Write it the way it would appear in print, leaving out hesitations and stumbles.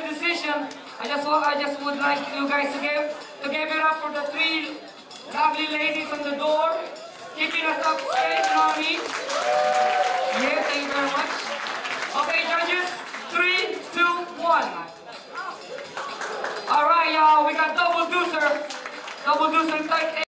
their decision. I just would like you guys to give it up for the three lovely ladies on the door, keeping us up safe and army. Yeah, thank you very much. Okay, judges, 3, 2, 1. All right, y'all. We got Double Deucer. Double Deucer type A.